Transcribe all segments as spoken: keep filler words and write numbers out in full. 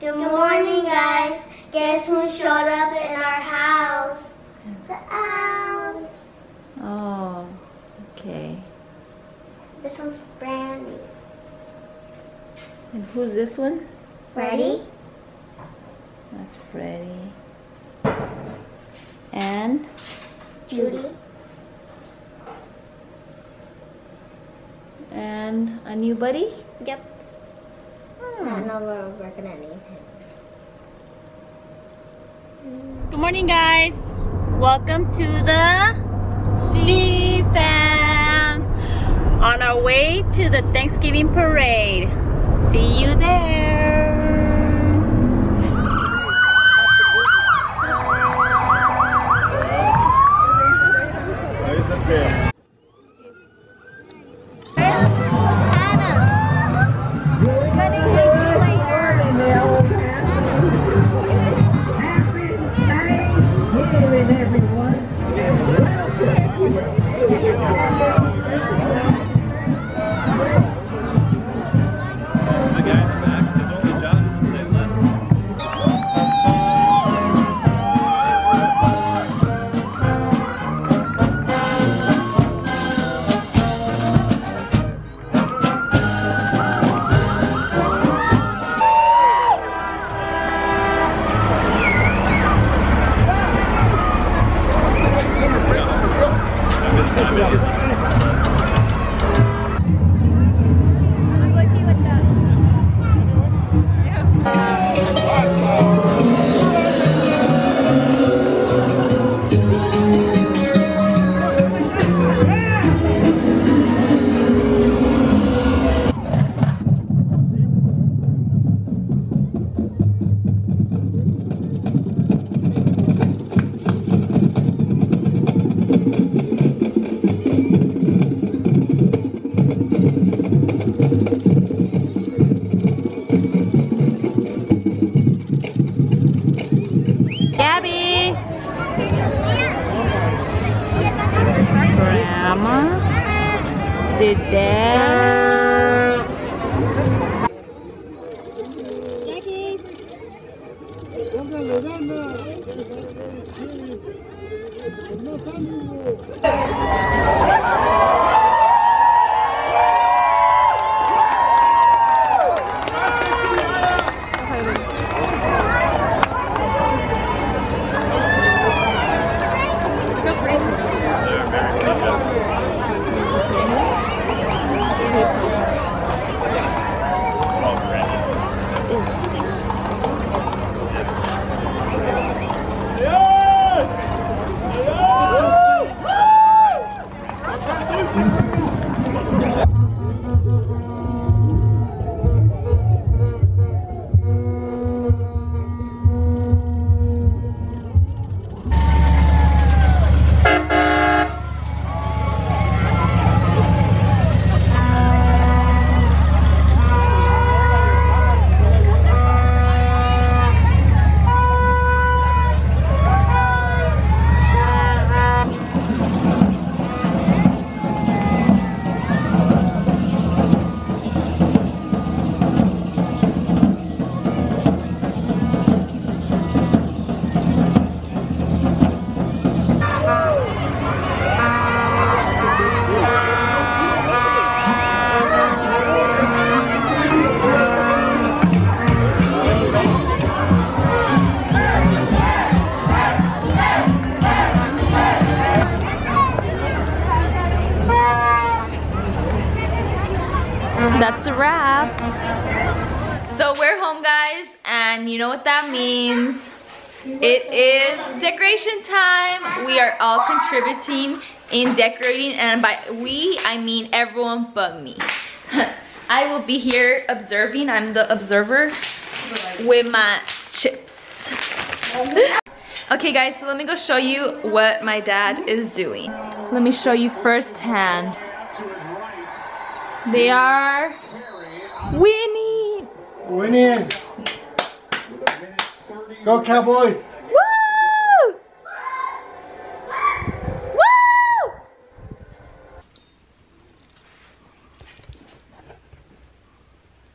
Good morning, guys. Guess who showed up in our house? The owls. Oh, okay. This one's brand new. And who's this one? Freddy. That's Freddy. And? Judy. And a new buddy? Yep. Hmm. I don't know where we're gonna name him. Good morning, guys. Welcome to the Dee Fam. On our way to the Thanksgiving parade. See you there. Did that? Jackie. That's a wrap. So we're home, guys, and you know what that means. It is decoration time. We are all contributing in decorating, and by we, I mean everyone but me. I will be here observing. I'm the observer with my chips. Okay, guys, so let me go show you what my dad is doing. Let me show you firsthand. They are winning! Winning! Go Cowboys! Woo! Woo!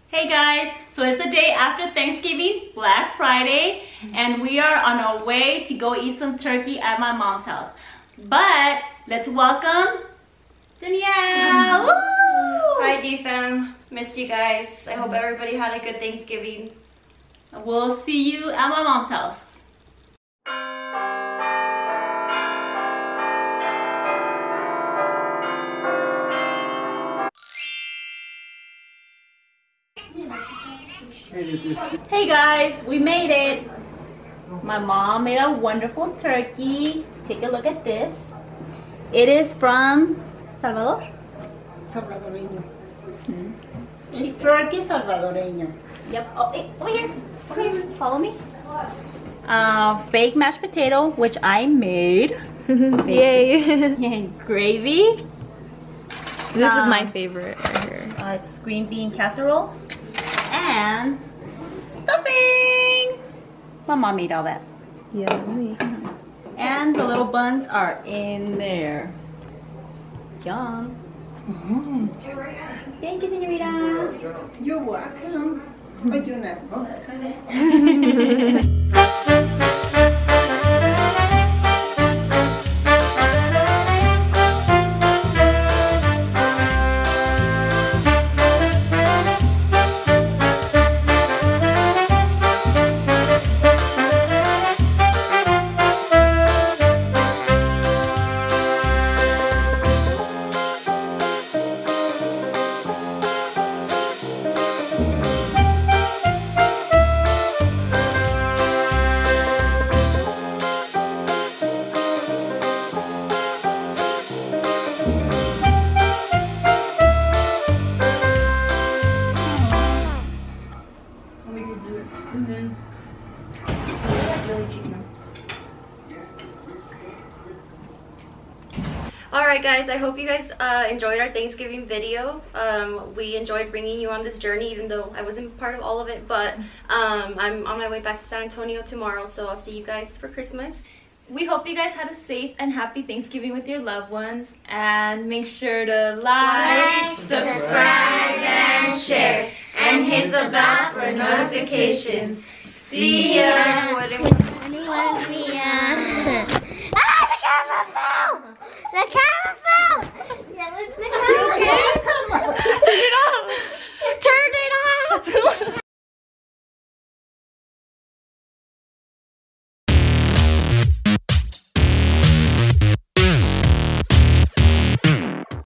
Hey guys, so it's the day after Thanksgiving, Black Friday, and we are on our way to go eat some turkey at my mom's house. But let's welcome Danielle. Woo! Hi Dee Fam, missed you guys. I hope everybody had a good Thanksgiving. We'll see you at my mom's house. Hey guys, we made it. My mom made a wonderful turkey. Take a look at this. It is from Salvador? Salvadoreño. Mm-hmm. It's turkey Salvadoreño. Yep. Oh, hey, over here. Over here. Follow me. Uh, fake mashed potato, which I made. Yay. Gravy. This um, is my favorite right here. Uh, it's green bean casserole. And stuffing! My mom made all that. Yeah, me. And the little buns are in there. Yum. Mm-hmm. Thank you, señorita. You're welcome. But you're not welcome. Alright guys, I hope you guys uh, enjoyed our Thanksgiving video. Um, we enjoyed bringing you on this journey, even though I wasn't part of all of it, but um, I'm on my way back to San Antonio tomorrow, so I'll see you guys for Christmas. We hope you guys had a safe and happy Thanksgiving with your loved ones, and make sure to like, like subscribe, and share, and hit the bell for notifications. See ya! Anyone see ya? The camera fell! The camera!